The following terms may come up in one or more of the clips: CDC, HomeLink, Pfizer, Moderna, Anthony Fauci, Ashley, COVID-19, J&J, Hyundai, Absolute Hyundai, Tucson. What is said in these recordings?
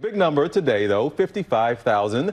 Big number today, though, 55,000.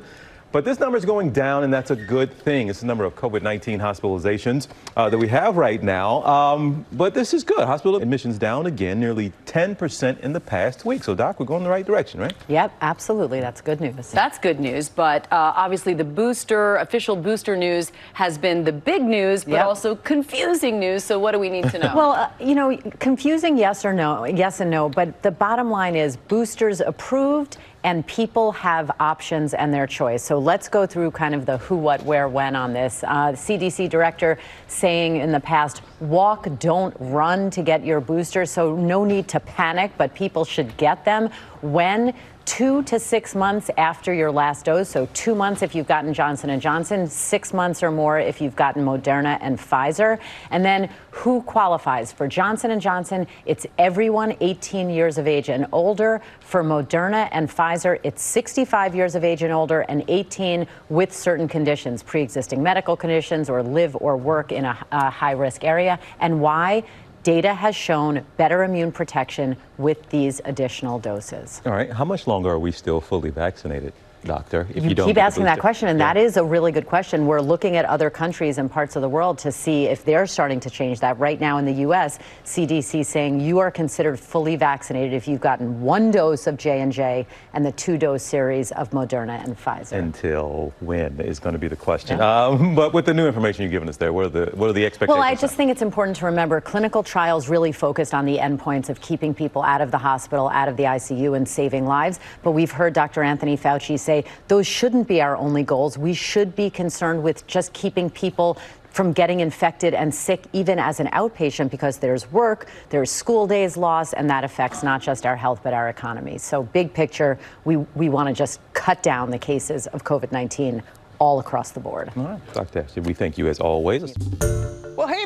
But this number is going down, and that's a good thing. It's the number of COVID-19 hospitalizations that we have right now. But this is good. Hospital admissions down again, nearly 10% in the past week. So, Doc, we're going in the right direction, right? Yep, absolutely. That's good news. That's good news. But obviously the official booster news has been the big news, but also confusing news. So what do we need to know? Well, you know, confusing, yes or no, yes and no. But the bottom line is boosters approved, and people have options and their choice. So let's go through kind of the who, what, where, when on this. The CDC director saying in the past, walk, don't run to get your booster. So no need to panic, but people should get them when 2 to 6 months after your last dose. So 2 months if you've gotten Johnson & Johnson, 6 months or more if you've gotten Moderna and Pfizer. And then who qualifies? For Johnson & Johnson, it's everyone 18 years of age and older. For Moderna and Pfizer, it's 65 years of age and older and 18 with certain conditions, pre-existing medical conditions or live or work in a high-risk area. And why? Data has shown better immune protection with these additional doses. All right. How much longer are we still fully vaccinated, Doctor? If you don't keep asking that question, and that is a really good question. We're looking at other countries and parts of the world to see if they're starting to change that. Right now in the U.S., CDC saying you are considered fully vaccinated if you've gotten one dose of J&J and the two-dose series of Moderna and Pfizer. Until when is going to be the question. Yeah. But with the new information you've given us there, what are the expectations? Well, I just think it's important to remember clinical trials really focused on the endpoints of keeping people out of the hospital, out of the ICU, and saving lives. But we've heard Dr. Anthony Fauci say those shouldn't be our only goals. We should be concerned with just keeping people from getting infected and sick even as an outpatient, because there's work, there's school days lost, and that affects not just our health but our economy. So big picture, we want to just cut down the cases of COVID-19 all across the board. All right. Dr. Ashley, we thank you as always. Well, hey